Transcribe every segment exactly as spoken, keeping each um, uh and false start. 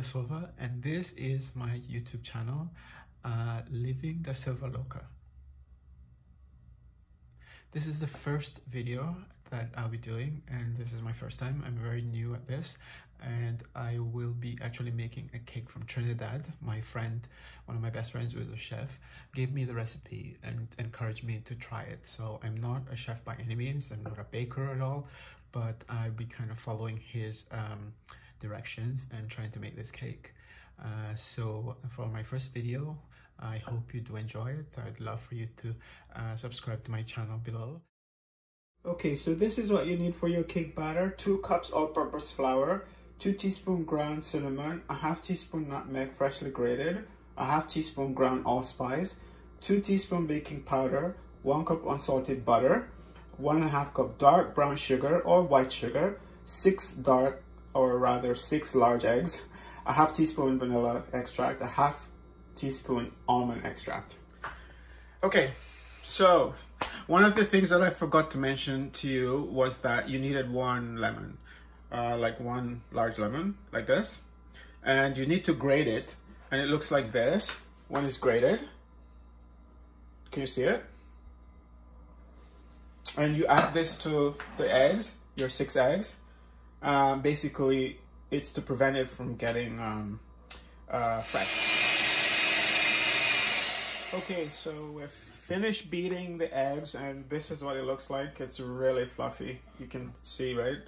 Da Silva, and this is my YouTube channel, uh, Living the Silva Loca. This is the first video that I'll be doing, and this is my first time. I'm very new at this, and I will be actually making a cake from Trinidad. My friend, one of my best friends who is a chef, gave me the recipe and encouraged me to try it. So I'm not a chef by any means, I'm not a baker at all, but I'll be kind of following his um, directions and trying to make this cake. Uh, so for my first video, I hope you do enjoy it. I'd love for you to uh, subscribe to my channel below. Okay, so this is what you need for your cake batter. Two cups all-purpose flour, two teaspoon ground cinnamon, a half teaspoon nutmeg freshly grated, a half teaspoon ground allspice, two teaspoon baking powder, one cup unsalted butter, one and a half cup dark brown sugar or white sugar, six dark or rather six large eggs, a half teaspoon vanilla extract, a half teaspoon almond extract. Okay, so one of the things that I forgot to mention to you was that you needed one lemon, uh, like one large lemon, like this, and you need to grate it, and it looks like this when it's grated. Can you see it? And you add this to the eggs, your six eggs. Um, basically, it's to prevent it from getting um, uh, fresh. Okay, so we've finished beating the eggs, and this is what it looks like. It's really fluffy. You can see, right?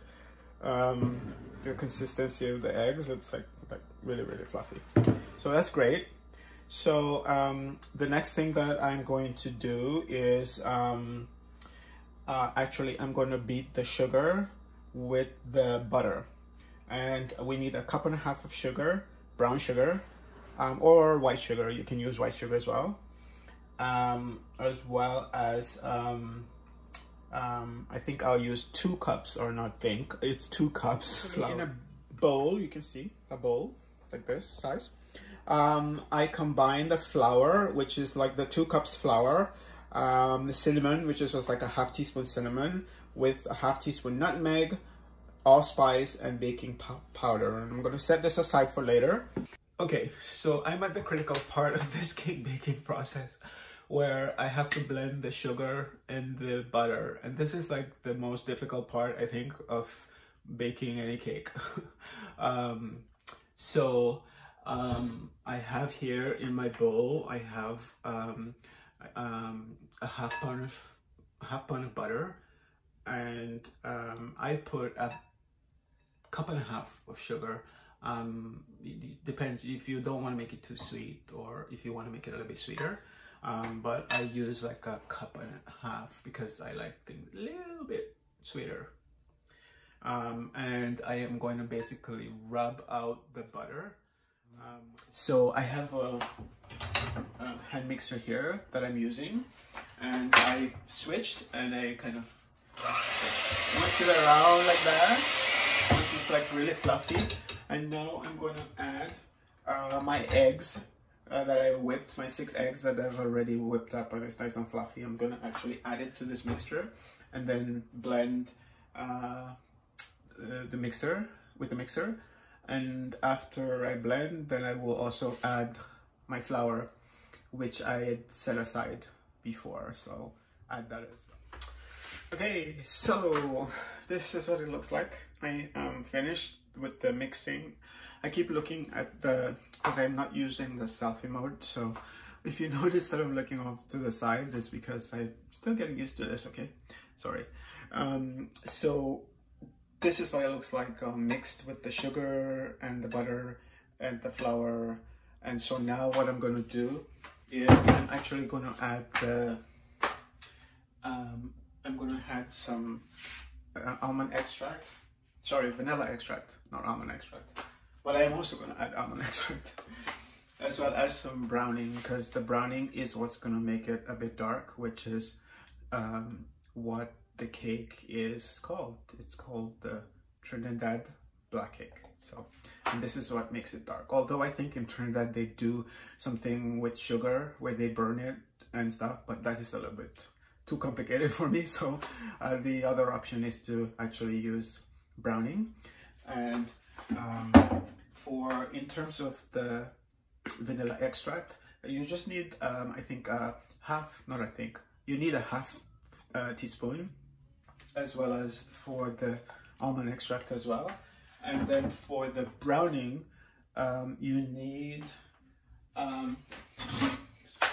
Um, the consistency of the eggs, it's like, like really, really fluffy. So that's great. So um, the next thing that I'm going to do is, um, uh, actually I'm going to beat the sugar with the butter. And we need a cup and a half of sugar, brown sugar, um, or white sugar. You can use white sugar as well. Um, as well as, um, um, I think I'll use two cups or not think, it's two cups flour. In a bowl, you can see a bowl like this size. Um, I combine the flour, which is like the two cups flour, um, the cinnamon, which is just like a half teaspoon cinnamon, with a half teaspoon nutmeg, allspice, and baking powder. And I'm gonna set this aside for later. Okay, so I'm at the critical part of this cake baking process where I have to blend the sugar and the butter. And this is like the most difficult part, I think, of baking any cake. um, so um, I have here in my bowl, I have um, um, a half pound of, a half pound of butter, and um, I put a cup and a half of sugar. Um, it depends if you don't want to make it too sweet or if you want to make it a little bit sweeter, um, but I use like a cup and a half because I like things a little bit sweeter. Um, and I am going to basically rub out the butter. Um, so I have a, a hand mixer here that I'm using, and I switched and I kind of worked it around like that. It's like really fluffy. And now I'm going to add uh, my eggs uh, that I whipped, my six eggs that I've already whipped up and it's nice and fluffy. I'm going to actually add it to this mixture and then blend uh, the mixer with the mixer. And after I blend, then I will also add my flour, which I had set aside before. So I'll add that as well. Okay, so this is what it looks like. I am finished with the mixing. I keep looking at the, because I'm not using the selfie mode, so if you notice that I'm looking off to the side, it's because I'm still getting used to this, okay? Sorry. Um, so this is what it looks like um, mixed with the sugar and the butter and the flour. And so now what I'm gonna do is I'm actually gonna add the, um, I'm gonna add some uh, almond extract. Sorry, vanilla extract, not almond extract. But I am also going to add almond extract as well as some browning, because the browning is what's going to make it a bit dark, which is um, what the cake is called. It's called the Trinidad black cake. So, and this is what makes it dark. Although I think in Trinidad they do something with sugar where they burn it and stuff, but that is a little bit too complicated for me. So uh, the other option is to actually use browning, and um, for, in terms of the vanilla extract, you just need, um, I think, uh, half, not I think, you need a half uh, teaspoon, as well as for the almond extract as well. And then for the browning, um, you need, um,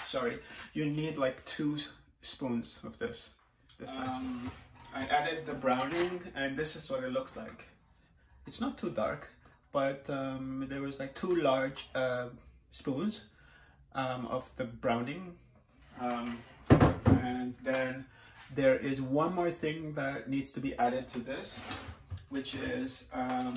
sorry, you need like two spoons of this. this um, I added the browning, and this is what it looks like. It's not too dark, but um, there was like two large uh, spoons um, of the browning. Um, and then there is one more thing that needs to be added to this, which is um,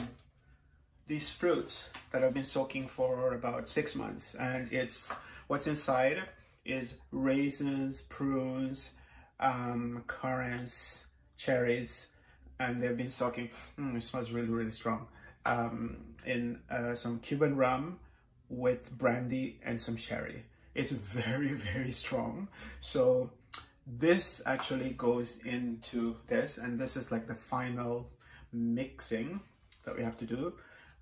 these fruits that I've been soaking for about six months. And it's, what's inside is raisins, prunes, um, currants, cherries, and they've been soaking, mm, it smells really, really strong, um, in uh, some Cuban rum with brandy and some sherry. It's very, very strong. So this actually goes into this, and this is like the final mixing that we have to do.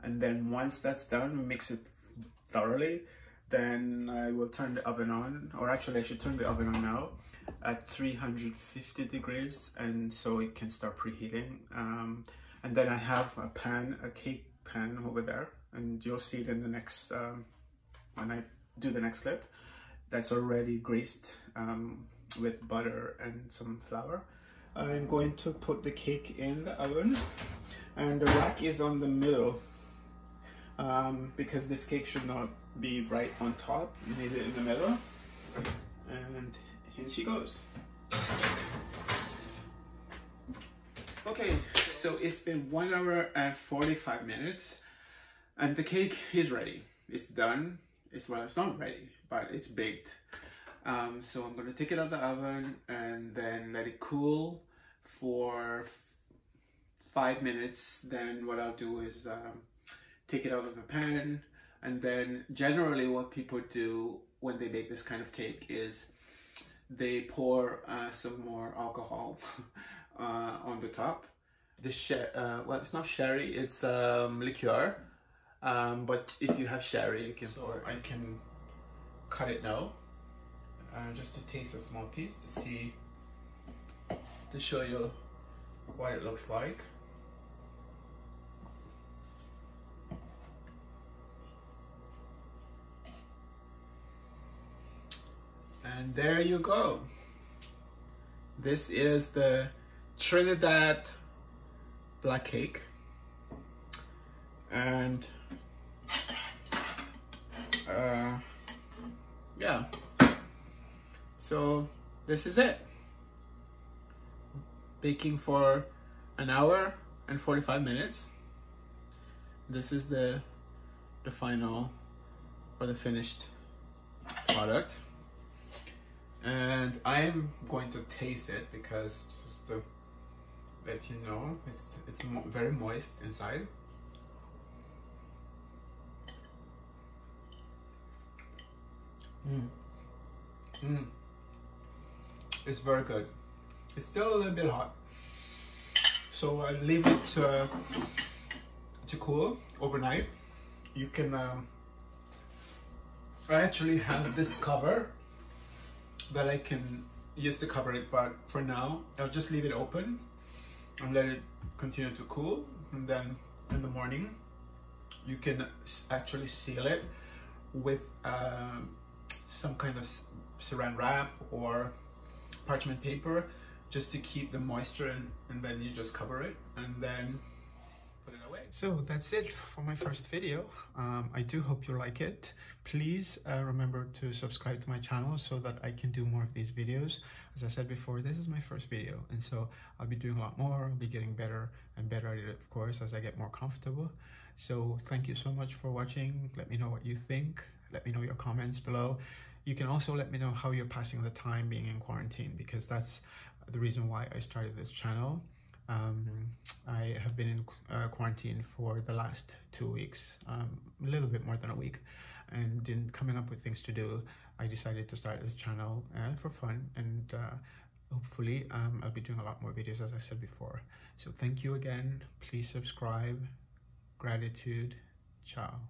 And then once that's done, we mix it thoroughly. Then I will turn the oven on, or actually I should turn the oven on now at three hundred fifty degrees, and so it can start preheating. Um, and then I have a pan, a cake pan over there, and you'll see it in the next, um, when I do the next clip, that's already greased um, with butter and some flour. I'm going to put the cake in the oven, and the rack is on the middle, um, because this cake should not be right on top, you need it in the middle, and in she goes. Okay, so it's been one hour and forty-five minutes, and the cake is ready. It's done. It's, well, it's not ready, but it's baked. Um, so I'm gonna take it out of the oven and then let it cool for five minutes. Then what I'll do is um, take it out of the pan. And then generally what people do when they bake this kind of cake is they pour uh, some more alcohol uh, on the top. The she uh, well, it's not sherry, it's um, liqueur, um, but if you have sherry, you can so pour it. I can cut it now, uh, just to taste a small piece to see, to show you what it looks like. And there you go. This is the Trinidad black cake. And uh, yeah, so this is it. Baking for an hour and forty-five minutes. This is the, the final or the finished product. And I'm going to taste it because, just to let you know, it's it's mo very moist inside. Mm. Mm. It's very good. It's still a little bit hot, so I leave it to, to cool overnight. You can. Um, I actually have this cover that I can use to cover it, but for now I'll just leave it open and let it continue to cool, and then in the morning you can actually seal it with uh, some kind of saran wrap or parchment paper just to keep the moisture in, and then you just cover it and then put it away. So that's it for my first video. Um, I do hope you like it. Please uh, remember to subscribe to my channel so that I can do more of these videos. As I said before, this is my first video, and so I'll be doing a lot more. I'll be getting better and better at it, of course, as I get more comfortable. So thank you so much for watching. Let me know what you think. Let me know your comments below. You can also let me know how you're passing the time being in quarantine, because that's the reason why I started this channel. Um, I have been in uh, quarantine for the last two weeks, um, a little bit more than a week, and in coming up with things to do, I decided to start this channel uh, for fun, and uh, hopefully um, I'll be doing a lot more videos, as I said before. So thank you again, please subscribe, gratitude, Tchau.